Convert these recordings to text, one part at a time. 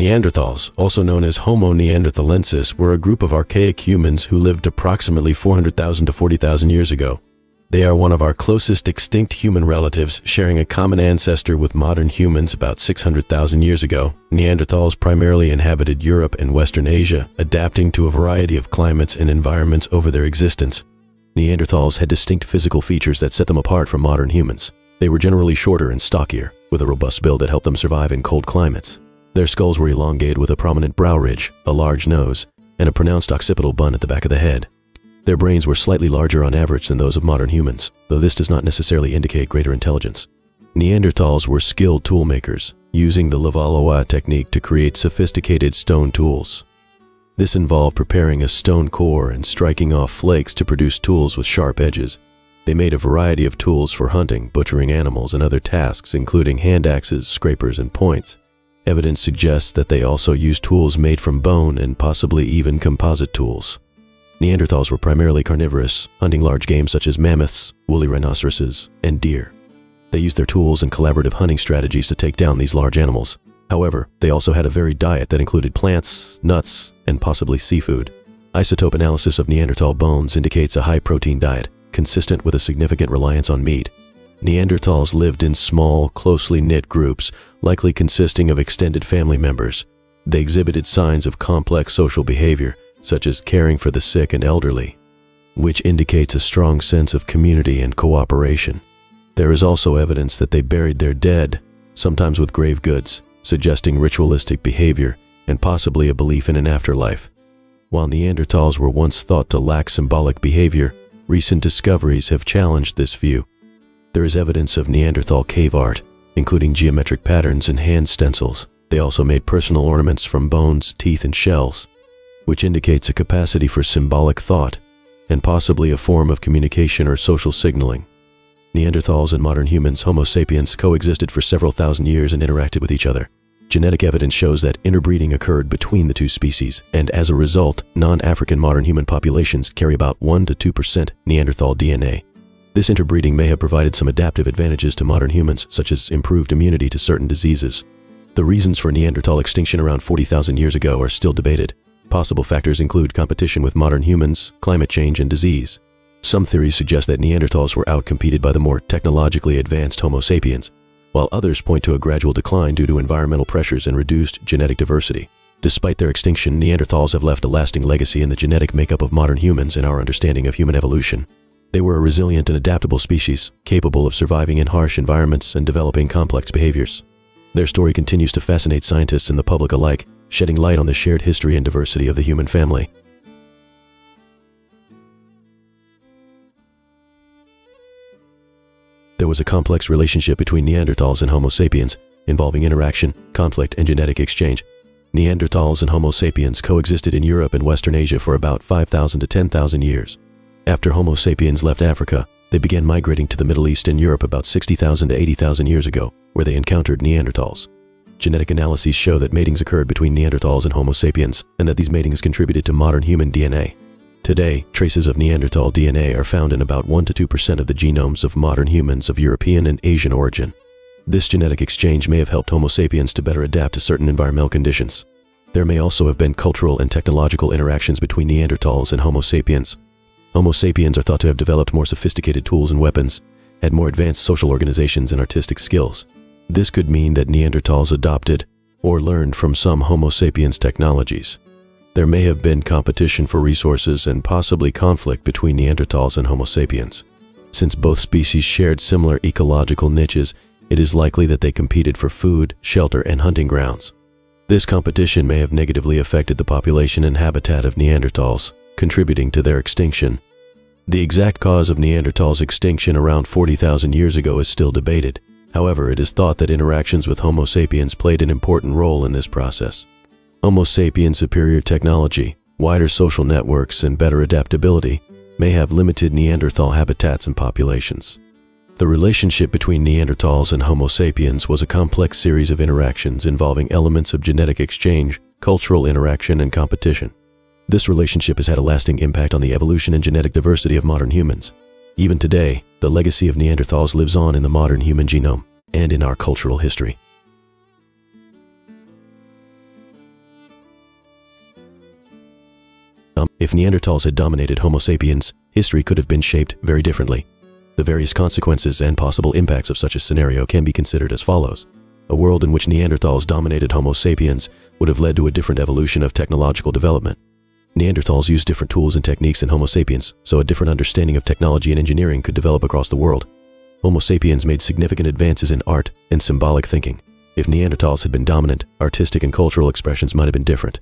Neanderthals, also known as Homo neanderthalensis, were a group of archaic humans who lived approximately 400,000 to 40,000 years ago. They are one of our closest extinct human relatives, sharing a common ancestor with modern humans about 600,000 years ago. Neanderthals primarily inhabited Europe and Western Asia, adapting to a variety of climates and environments over their existence. Neanderthals had distinct physical features that set them apart from modern humans. They were generally shorter and stockier, with a robust build that helped them survive in cold climates. Their skulls were elongated with a prominent brow ridge, a large nose, and a pronounced occipital bun at the back of the head. Their brains were slightly larger on average than those of modern humans, though this does not necessarily indicate greater intelligence. Neanderthals were skilled toolmakers, using the Levallois technique to create sophisticated stone tools. This involved preparing a stone core and striking off flakes to produce tools with sharp edges. They made a variety of tools for hunting, butchering animals, and other tasks, including hand axes, scrapers, and points. Evidence suggests that they also used tools made from bone and possibly even composite tools. Neanderthals were primarily carnivorous, hunting large game such as mammoths, woolly rhinoceroses, and deer. They used their tools and collaborative hunting strategies to take down these large animals. However, they also had a varied diet that included plants, nuts, and possibly seafood. Isotope analysis of Neanderthal bones indicates a high-protein diet, consistent with a significant reliance on meat. Neanderthals lived in small, closely knit groups, likely consisting of extended family members. They exhibited signs of complex social behavior, such as caring for the sick and elderly, which indicates a strong sense of community and cooperation. There is also evidence that they buried their dead, sometimes with grave goods, suggesting ritualistic behavior and possibly a belief in an afterlife. While Neanderthals were once thought to lack symbolic behavior, recent discoveries have challenged this view. There is evidence of Neanderthal cave art, including geometric patterns and hand stencils. They also made personal ornaments from bones, teeth, and shells, which indicates a capacity for symbolic thought and possibly a form of communication or social signaling. Neanderthals and modern humans, Homo sapiens, coexisted for several thousand years and interacted with each other. Genetic evidence shows that interbreeding occurred between the two species, and as a result, non-African modern human populations carry about 1 to 2% Neanderthal DNA. This interbreeding may have provided some adaptive advantages to modern humans, such as improved immunity to certain diseases. The reasons for Neanderthal extinction around 40,000 years ago are still debated. Possible factors include competition with modern humans, climate change, and disease. Some theories suggest that Neanderthals were outcompeted by the more technologically advanced Homo sapiens, while others point to a gradual decline due to environmental pressures and reduced genetic diversity. Despite their extinction, Neanderthals have left a lasting legacy in the genetic makeup of modern humans and our understanding of human evolution. They were a resilient and adaptable species, capable of surviving in harsh environments and developing complex behaviors. Their story continues to fascinate scientists and the public alike, shedding light on the shared history and diversity of the human family. There was a complex relationship between Neanderthals and Homo sapiens, involving interaction, conflict, and genetic exchange. Neanderthals and Homo sapiens coexisted in Europe and Western Asia for about 5,000 to 10,000 years. After Homo sapiens left Africa, they began migrating to the Middle East and Europe about 60,000 to 80,000 years ago, where they encountered Neanderthals. Genetic analyses show that matings occurred between Neanderthals and Homo sapiens, and that these matings contributed to modern human DNA. Today, traces of Neanderthal DNA are found in about 1 to 2% of the genomes of modern humans of European and Asian origin. This genetic exchange may have helped Homo sapiens to better adapt to certain environmental conditions. There may also have been cultural and technological interactions between Neanderthals and Homo sapiens. Homo sapiens are thought to have developed more sophisticated tools and weapons, had more advanced social organizations and artistic skills. This could mean that Neanderthals adopted or learned from some Homo sapiens technologies. There may have been competition for resources and possibly conflict between Neanderthals and Homo sapiens. Since both species shared similar ecological niches, it is likely that they competed for food, shelter, and hunting grounds. This competition may have negatively affected the population and habitat of Neanderthals, contributing to their extinction. The exact cause of Neanderthals' extinction around 40,000 years ago is still debated. However, it is thought that interactions with Homo sapiens played an important role in this process. Homo sapiens' superior technology, wider social networks, and better adaptability may have limited Neanderthal habitats and populations. The relationship between Neanderthals and Homo sapiens was a complex series of interactions involving elements of genetic exchange, cultural interaction, and competition. This relationship has had a lasting impact on the evolution and genetic diversity of modern humans. Even today, the legacy of Neanderthals lives on in the modern human genome and in our cultural history. If Neanderthals had dominated Homo sapiens, history could have been shaped very differently. The various consequences and possible impacts of such a scenario can be considered as follows. A world in which Neanderthals dominated Homo sapiens would have led to a different evolution of technological development. Neanderthals used different tools and techniques than Homo sapiens, so a different understanding of technology and engineering could develop across the world. Homo sapiens made significant advances in art and symbolic thinking. If Neanderthals had been dominant, artistic and cultural expressions might have been different.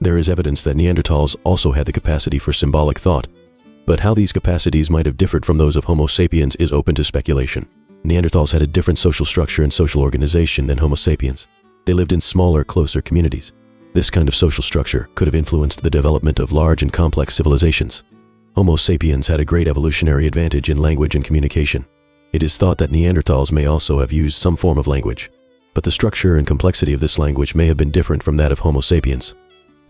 There is evidence that Neanderthals also had the capacity for symbolic thought, but how these capacities might have differed from those of Homo sapiens is open to speculation. Neanderthals had a different social structure and social organization than Homo sapiens. They lived in smaller, closer communities. This kind of social structure could have influenced the development of large and complex civilizations. Homo sapiens had a great evolutionary advantage in language and communication. It is thought that Neanderthals may also have used some form of language, but the structure and complexity of this language may have been different from that of Homo sapiens.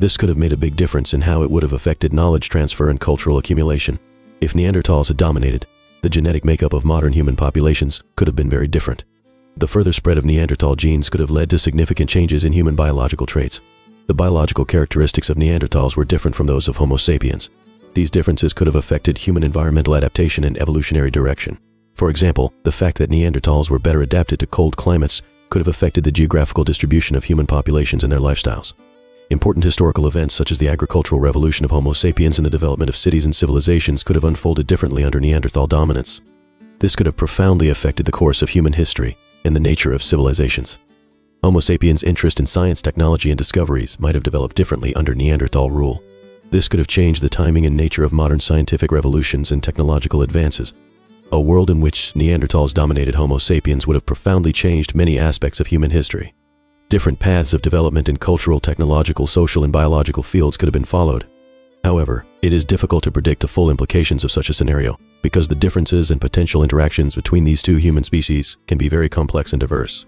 This could have made a big difference in how it would have affected knowledge transfer and cultural accumulation. If Neanderthals had dominated, the genetic makeup of modern human populations could have been very different. The further spread of Neanderthal genes could have led to significant changes in human biological traits. The biological characteristics of Neanderthals were different from those of Homo sapiens. These differences could have affected human environmental adaptation and evolutionary direction. For example, the fact that Neanderthals were better adapted to cold climates could have affected the geographical distribution of human populations and their lifestyles. Important historical events such as the agricultural revolution of Homo sapiens and the development of cities and civilizations could have unfolded differently under Neanderthal dominance. This could have profoundly affected the course of human history and the nature of civilizations. Homo sapiens' interest in science, technology, and discoveries might have developed differently under Neanderthal rule. This could have changed the timing and nature of modern scientific revolutions and technological advances. A world in which Neanderthals dominated Homo sapiens would have profoundly changed many aspects of human history. Different paths of development in cultural, technological, social, and biological fields could have been followed. However, it is difficult to predict the full implications of such a scenario because the differences and potential interactions between these two human species can be very complex and diverse.